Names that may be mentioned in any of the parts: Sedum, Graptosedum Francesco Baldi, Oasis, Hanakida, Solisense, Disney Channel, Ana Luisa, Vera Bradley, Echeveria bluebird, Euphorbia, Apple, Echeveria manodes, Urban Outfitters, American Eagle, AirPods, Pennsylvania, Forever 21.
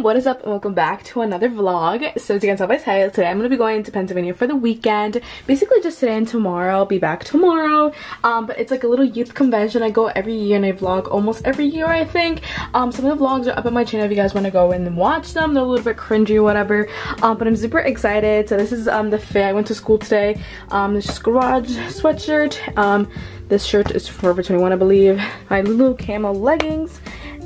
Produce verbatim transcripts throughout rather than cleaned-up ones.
Fam, what is up, and welcome back to another vlog. So as you can tell by title, today I'm going to be going to Pennsylvania for the weekend. Basically just today and tomorrow. I'll be back tomorrow. Um, but it's like a little youth convention. I go every year and I vlog almost every year, I think. Um, some of the vlogs are up on my channel if you guys want to go and watch them. They're a little bit cringy or whatever. Um, but I'm super excited. So this is um the fit. I went to school today. Um, this garage sweatshirt. Um, this shirt is Forever twenty-one, I believe. My Lulu Camel leggings.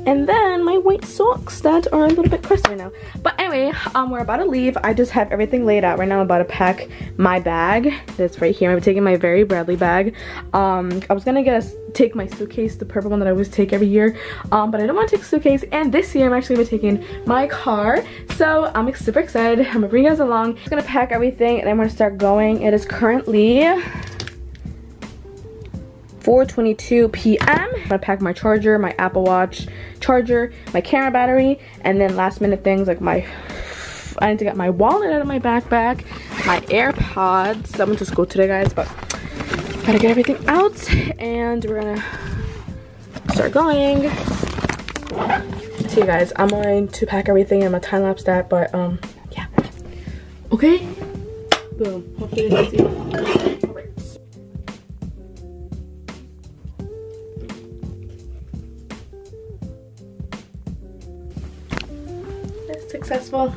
And then my white socks that are a little bit crusty right now. But anyway, um, we're about to leave. I just have everything laid out right now. I'm about to pack my bag that's right here. I'm taking my Vera Bradley bag. Um, I was gonna get us take my suitcase, the purple one that I always take every year. Um, but I don't want to take a suitcase. And this year I'm actually gonna be taking my car. So I'm super excited. I'm gonna bring you guys along. I'm just gonna pack everything and I'm gonna start going. It is currently four twenty-two p m I'm gonna pack my charger, my Apple Watch charger, my camera battery, and then last minute things like my, I need to get my wallet out of my backpack, my AirPods. I went to school today, guys, but gotta get everything out and we're gonna start going. So you guys, I'm going to pack everything and my time lapse that, but um, yeah. Okay, boom, hopefully it's easy. Successful.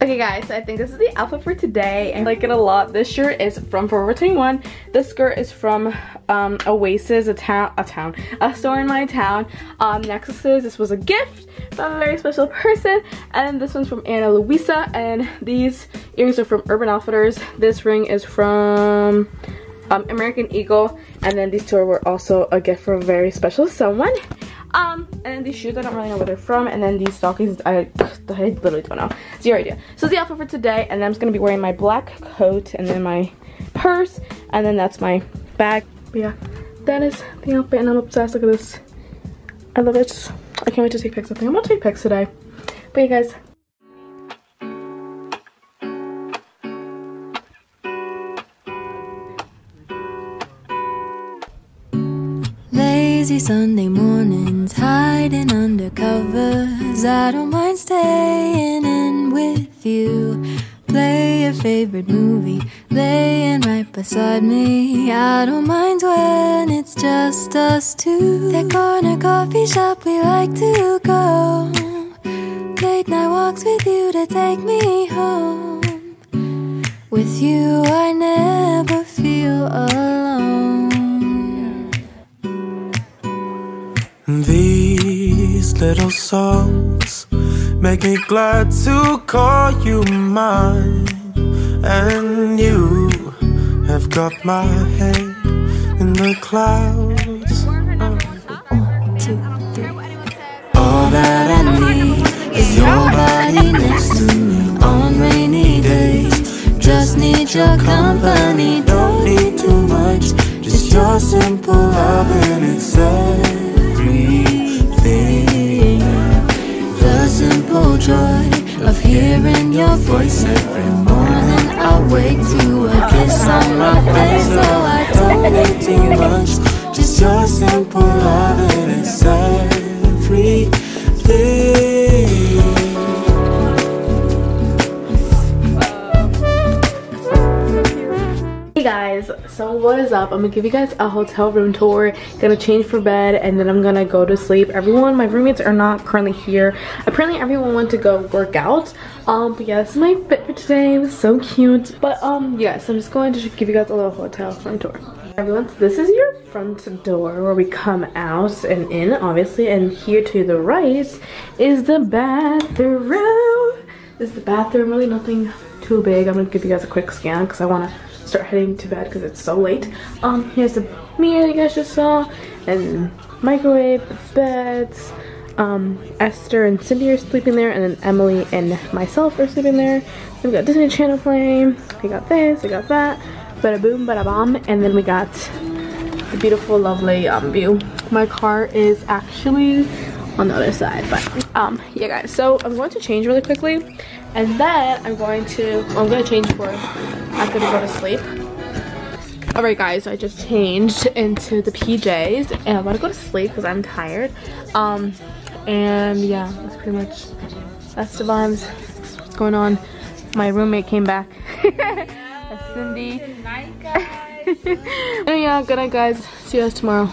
Okay guys, so I think this is the outfit for today. I like it a lot. This shirt is from Forever twenty-one. This skirt is from um, Oasis, a town, a town, a store in my town. Um, necklaces, this was a gift from a very special person. And this one's from Ana Luisa. And these earrings are from Urban Outfitters. This ring is from um, American Eagle. And then these two were also a gift from a very special someone. Um, and then these shoes, I don't really know where they're from, and then these stockings, I, I literally don't know, zero idea. So it's the outfit for today, and then I'm just going to be wearing my black coat, and then my purse, and then that's my bag. But yeah, that is the outfit, and I'm obsessed, look at this, I love it, I can't wait to take pics. I think I'm going to take pics today, but you guys. Sunday mornings, hiding under covers. I don't mind staying in with you. Play your favorite movie, laying right beside me. I don't mind when it's just us two. That corner coffee shop we like to go. Late night walks with you to take me home. With you I never feel alone. These little songs make me glad to call you mine. And you have got my head in the clouds. All that I need is your body next to me on rainy days. Just need your company, don't need too much. Just your simple love and it's everything. The simple joy of hearing your voice every morning. I wake to a kiss on my face, so I don't need too much. Just your simple love and it's everything. Hey guys, so what is up? I'm gonna give you guys a hotel room tour. Gonna change for bed and then I'm gonna go to sleep. Everyone, my roommates are not currently here. Apparently everyone went to go work out. Um, but yeah, this is my fit for today. It was so cute. But um, yes, yeah, so I'm just going to give you guys a little hotel room tour. Everyone, so this is your front door where we come out and in, obviously. And here to the right is the bathroom. This is the bathroom, really nothing too big. I'm gonna give you guys a quick scan because I wanna start heading to bed because it's so late. Um, here's the mirror you guys just saw, and microwave, the beds. Um, Esther and Cindy are sleeping there, and then Emily and myself are sleeping there. We've got Disney Channel playing. We got this, we got that. Bada boom, bada bomb, and then we got the beautiful, lovely um, view. My car is actually on the other side, but um, yeah, guys. So I'm going to change really quickly, and then I'm going to well, I'm going to change for. I'm gonna go to sleep. Alright guys, so I just changed into the P Js and I'm gonna go to sleep because I'm tired. Um, And yeah, that's pretty much, that's the vibes. That's what's going on. My roommate came back. That's Cindy. Good night, guys. And yeah, good night, guys. See you guys tomorrow.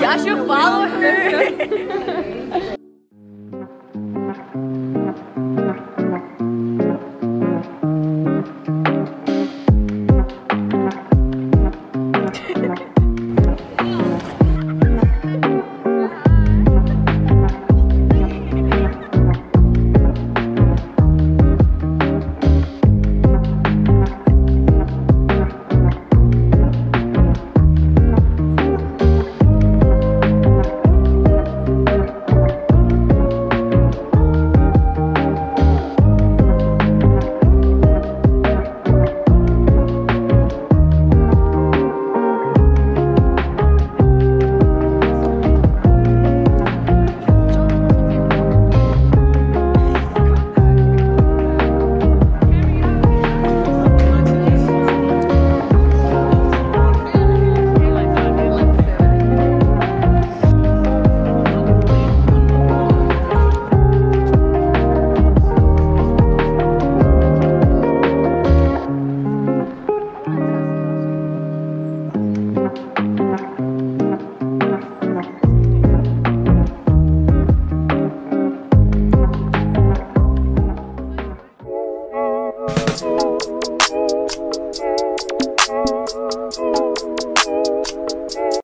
I should follow her.